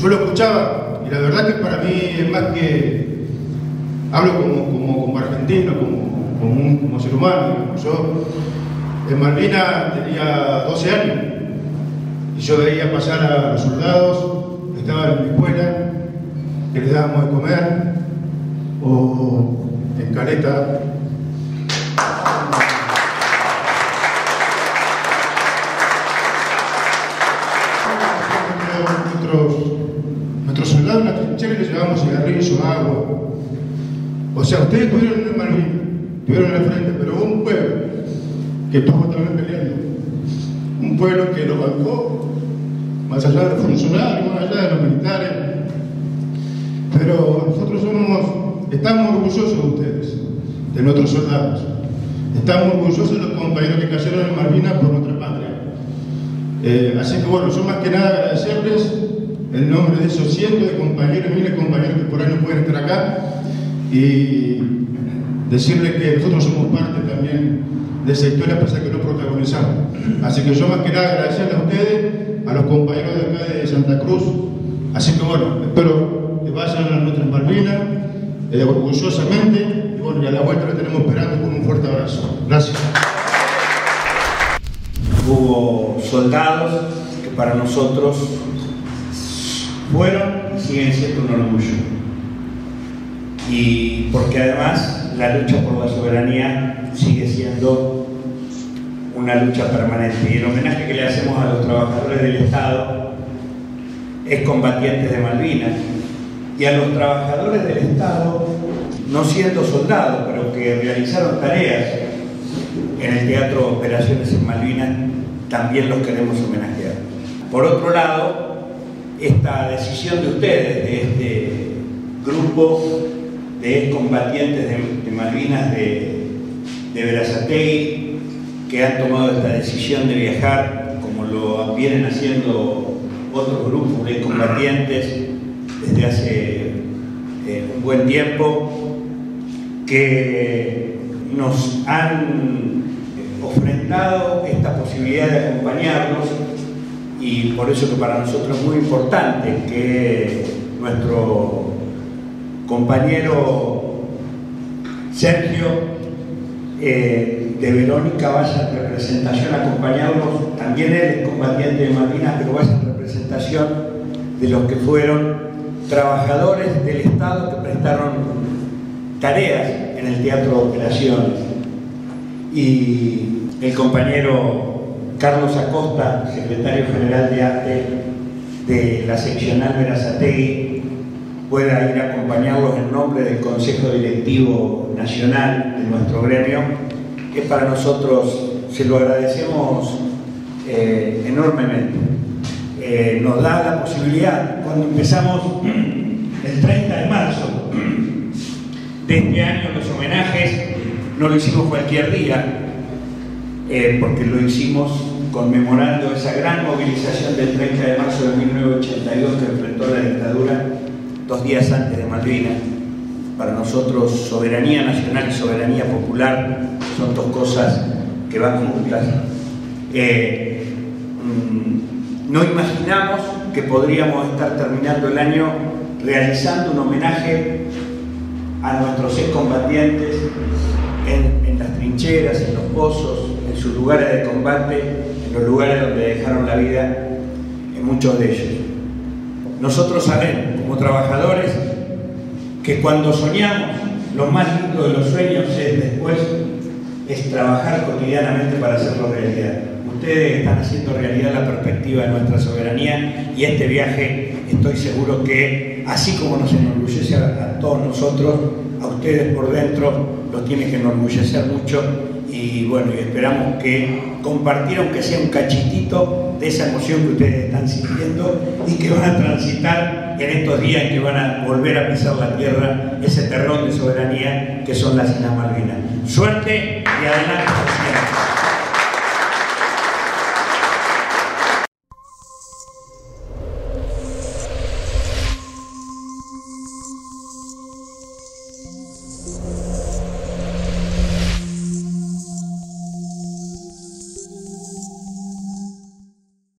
Yo lo escuchaba y la verdad que para mí es más que... Hablo como argentino, como ser humano. Yo en Malvinas tenía 12 años y yo veía pasar a los soldados que estaban en mi escuela, que les dábamos de comer, o en caleta. Nuestros soldados en la trinchera les llevábamos cigarrillos o agua. O sea, ustedes tuvieron en Malvinas, tuvieron en la frente, pero hubo un pueblo que estuvo también peleando. Un pueblo que lo bancó, más allá de los funcionarios, más allá de los militares. Pero nosotros estamos orgullosos de ustedes, de nuestros soldados. Estamos orgullosos de los compañeros que cayeron en Malvinas por nuestra patria. Así que bueno, yo más que nada agradecerles en nombre de esos cientos de compañeros, miles de compañeros que por ahí no pueden estar acá, y decirles que nosotros somos parte también de esa historia, pese a que no protagonizamos. Así que yo más que nada agradecerles a ustedes, a los compañeros de acá de Santa Cruz. Así que bueno, espero vayan a nuestras Malvinas orgullosamente, y bueno, y a la vuelta la tenemos esperando con un fuerte abrazo. Gracias. Hubo soldados que para nosotros fueron y siguen siendo un orgullo, y porque además la lucha por la soberanía sigue siendo una lucha permanente, y el homenaje que le hacemos a los trabajadores del Estado es combatientes de Malvinas, y a los trabajadores del Estado, no siendo soldados, pero que realizaron tareas en el Teatro de Operaciones en Malvinas, también los queremos homenajear. Por otro lado, esta decisión de ustedes, de este grupo de excombatientes de Malvinas de Berazategui, que han tomado esta decisión de viajar, como lo vienen haciendo otros grupos de excombatientes, desde hace un buen tiempo, que nos han ofrendado esta posibilidad de acompañarnos, y por eso que para nosotros es muy importante que nuestro compañero Sergio de Verónica vaya en representación a acompañarnos. También él es combatiente de Malvinas, pero vaya en representación de los que fueron trabajadores del Estado que prestaron tareas en el Teatro de Operaciones. Y el compañero Carlos Acosta, secretario general de Arte de la seccional Berazategui, pueda ir a acompañarlos en nombre del Consejo Directivo Nacional de nuestro gremio, que para nosotros se lo agradecemos enormemente. Nos da la posibilidad, cuando empezamos el 30 de marzo de este año, los homenajes no lo hicimos cualquier día, porque lo hicimos conmemorando esa gran movilización del 30 de marzo de 1982 que enfrentó la dictadura 2 días antes de Malvinas. Para nosotros, soberanía nacional y soberanía popular son dos cosas que van juntas. No imaginamos que podríamos estar terminando el año realizando un homenaje a nuestros excombatientes en las trincheras, en los pozos, en sus lugares de combate, en los lugares donde dejaron la vida, en muchos de ellos. Nosotros sabemos, como trabajadores, que cuando soñamos, lo más lindo de los sueños es después, es trabajar cotidianamente para hacerlo realidad. Ustedes están haciendo realidad la perspectiva de nuestra soberanía, y este viaje, estoy seguro que, así como nos enorgullece a todos nosotros, a ustedes por dentro los tiene que enorgullecer mucho. Y bueno, y esperamos que compartir, aunque sea un cachitito, de esa emoción que ustedes están sintiendo y que van a transitar en estos días en que van a volver a pisar la tierra, ese terrón de soberanía que son las Islas Malvinas. Suerte y adelante, presidente.